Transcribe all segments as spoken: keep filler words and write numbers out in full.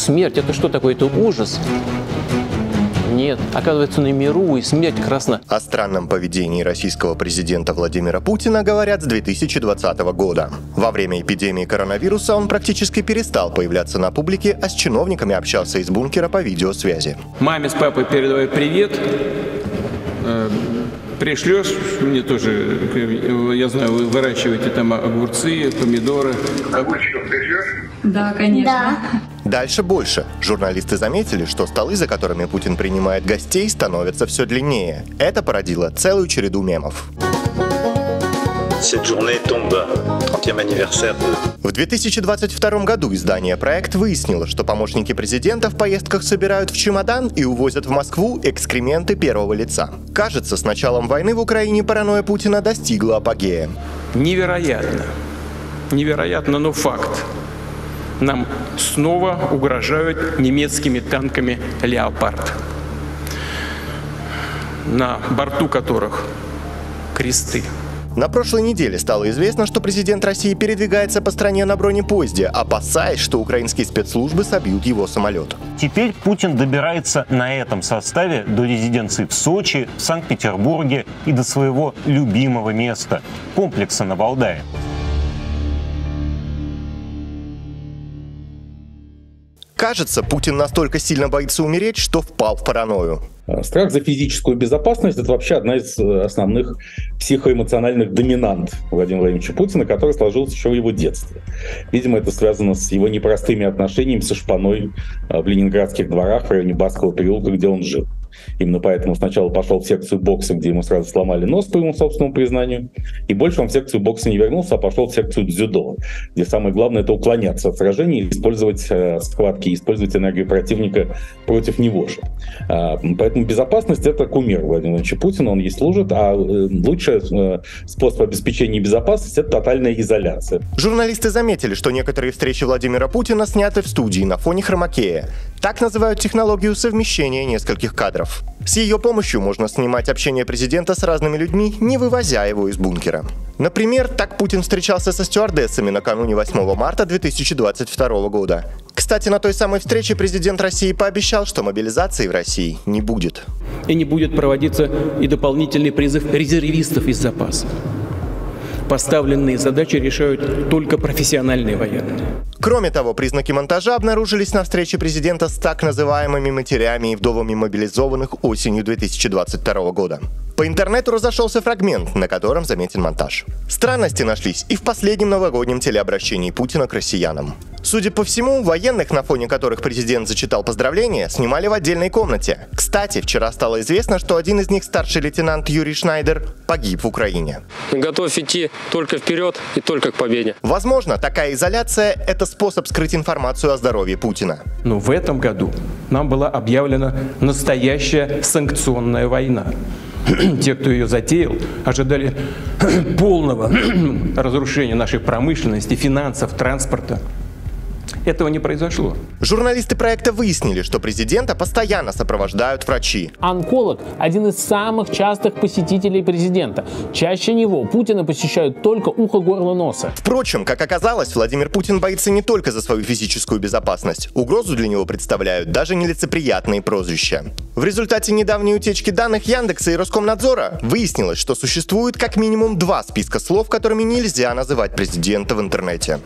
Смерть – это что такое? Это ужас? Нет, оказывается, на миру и смерть красна. О странном поведении российского президента Владимира Путина говорят с две тысячи двадцатого года. Во время эпидемии коронавируса он практически перестал появляться на публике, а с чиновниками общался из бункера по видеосвязи. Маме с папой передавай привет. Пришлешь, мне тоже, я знаю, вы выращиваете там огурцы, помидоры. Огурчиков пришлешь? Да, конечно. Да. Дальше больше. Журналисты заметили, что столы, за которыми Путин принимает гостей, становятся все длиннее. Это породило целую череду мемов. В две тысячи двадцать втором году издание «Проект» выяснило, что помощники президента в поездках собирают в чемодан и увозят в Москву экскременты первого лица. Кажется, с началом войны в Украине паранойя Путина достигла апогея. Невероятно. Невероятно, но факт. Нам снова угрожают немецкими танками «Леопард», на борту которых кресты. На прошлой неделе стало известно, что президент России передвигается по стране на бронепоезде, опасаясь, что украинские спецслужбы собьют его самолет. Теперь Путин добирается на этом составе до резиденции в Сочи, в Санкт-Петербурге и до своего любимого места – комплекса на Валдае. Кажется, Путин настолько сильно боится умереть, что впал в паранойю. Страх за физическую безопасность – это вообще одна из основных психоэмоциональных доминант Владимира Владимировича Путина, которая сложилась еще в его детстве. Видимо, это связано с его непростыми отношениями со шпаной в ленинградских дворах в районе Баскового переулка, где он жил. Именно поэтому сначала пошел в секцию бокса, где ему сразу сломали нос, по его собственному признанию. И больше он в секцию бокса не вернулся, а пошел в секцию дзюдо, где самое главное – это уклоняться от сражений, использовать э, схватки, использовать энергию противника против него же. Э, поэтому безопасность – это кумир Владимира Владимировича Путина, он ей служит. А э, лучший э, способ обеспечения безопасности – это тотальная изоляция. Журналисты заметили, что некоторые встречи Владимира Путина сняты в студии на фоне хромакея. Так называют технологию совмещения нескольких кадров. С ее помощью можно снимать общение президента с разными людьми, не вывозя его из бункера. Например, так Путин встречался со стюардессами накануне восьмого марта две тысячи двадцать второго года. Кстати, на той самой встрече президент России пообещал, что мобилизации в России не будет. И не будет проводиться и дополнительный призыв резервистов из запаса. Поставленные задачи решают только профессиональные военные. Кроме того, признаки монтажа обнаружились на встрече президента с так называемыми матерями и вдовами мобилизованных осенью две тысячи двадцать второго года. По интернету разошелся фрагмент, на котором заметен монтаж. Странности нашлись и в последнем новогоднем телеобращении Путина к россиянам. Судя по всему, военных, на фоне которых президент зачитал поздравления, снимали в отдельной комнате. Кстати, вчера стало известно, что один из них, старший лейтенант Юрий Шнайдер, погиб в Украине. Готов идти только вперед и только к победе. Возможно, такая изоляция – это способ скрыть информацию о здоровье Путина. Но в этом году нам была объявлена настоящая санкционная война. Те, кто ее затеял, ожидали полного разрушения нашей промышленности, финансов, транспорта. Этого не произошло. Журналисты проекта выяснили, что президента постоянно сопровождают врачи. Онколог – один из самых частых посетителей президента. Чаще него Путина посещают только ухо, горло, носа. Впрочем, как оказалось, Владимир Путин боится не только за свою физическую безопасность. Угрозу для него представляют даже нелицеприятные прозвища. В результате недавней утечки данных Яндекса и Роскомнадзора выяснилось, что существует как минимум два списка слов, которыми нельзя называть президента в интернете.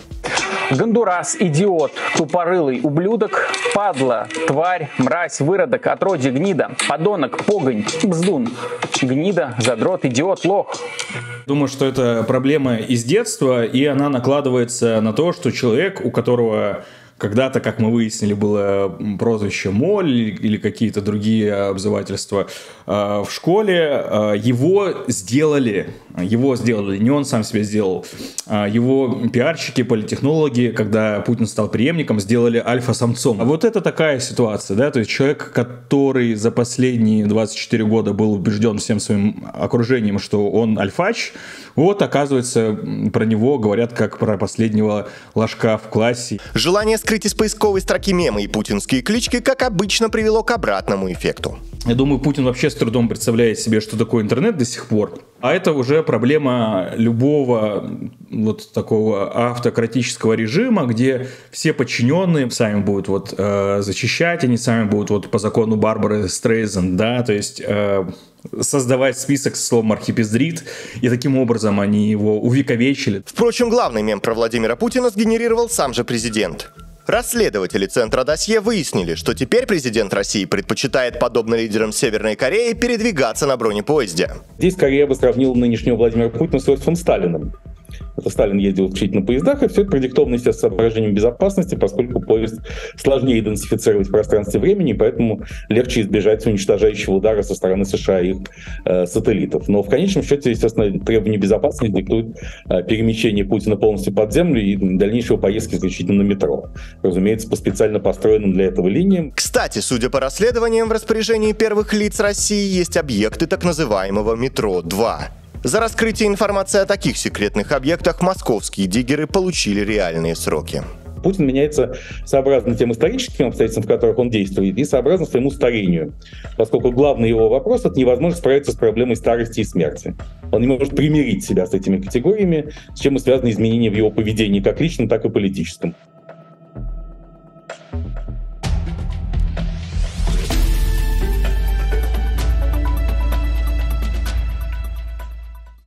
Гондурас, идиот, тупорылый ублюдок, падла, тварь, мразь, выродок, отродье, гнида, подонок, погонь, бздун, гнида, задрот, идиот, лох. Думаю, что это проблема из детства, и она накладывается на то, что человек, у которого когда-то, как мы выяснили, было прозвище «моль» или какие-то другие обзывательства в школе, его сделали, его сделали, не он сам себя сделал, его пиарщики, политтехнологи, когда Путин стал преемником, сделали альфа-самцом. А вот это такая ситуация, да, то есть человек, который за последние двадцать четыре года был убежден всем своим окружением, что он альфач, вот, оказывается, про него говорят как про последнего ложка в классе. Желание скрыть из поисковой строки мемы и путинские клички, как обычно, привело к обратному эффекту. Я думаю, Путин вообще с трудом представляет себе, что такое интернет до сих пор. А это уже проблема любого вот такого автократического режима, где все подчиненные сами будут вот, э, зачищать, они сами будут вот, по закону Барбары Стрейзанд, да, то есть э, создавать список с словом «архипиздрит», и таким образом они его увековечили. Впрочем, главный мем про Владимира Путина сгенерировал сам же президент. Расследователи Центра Досье выяснили, что теперь президент России предпочитает, подобно лидерам Северной Кореи, передвигаться на бронепоезде. Здесь скорее я бы сравнил нынешнего Владимира Путина с Иосифом Сталиным. Это Сталин ездил исключительно на поездах, и все это продиктовано, естественно, соображением безопасности, поскольку поезд сложнее идентифицировать в пространстве времени, и поэтому легче избежать уничтожающего удара со стороны США и их э, сателлитов. Но в конечном счете, естественно, требования безопасности диктуют э, перемещение Путина полностью под землю и дальнейшего поездки исключительно на метро. Разумеется, по специально построенным для этого линиям. Кстати, судя по расследованиям, в распоряжении первых лиц России есть объекты так называемого метро два. За раскрытие информации о таких секретных объектах московские диггеры получили реальные сроки. Путин меняется сообразно тем историческим обстоятельствам, в которых он действует, и сообразно своему старению, поскольку главный его вопрос — это невозможность справиться с проблемой старости и смерти. Он не может примирить себя с этими категориями, с чем и связаны изменения в его поведении как личном, так и политическом.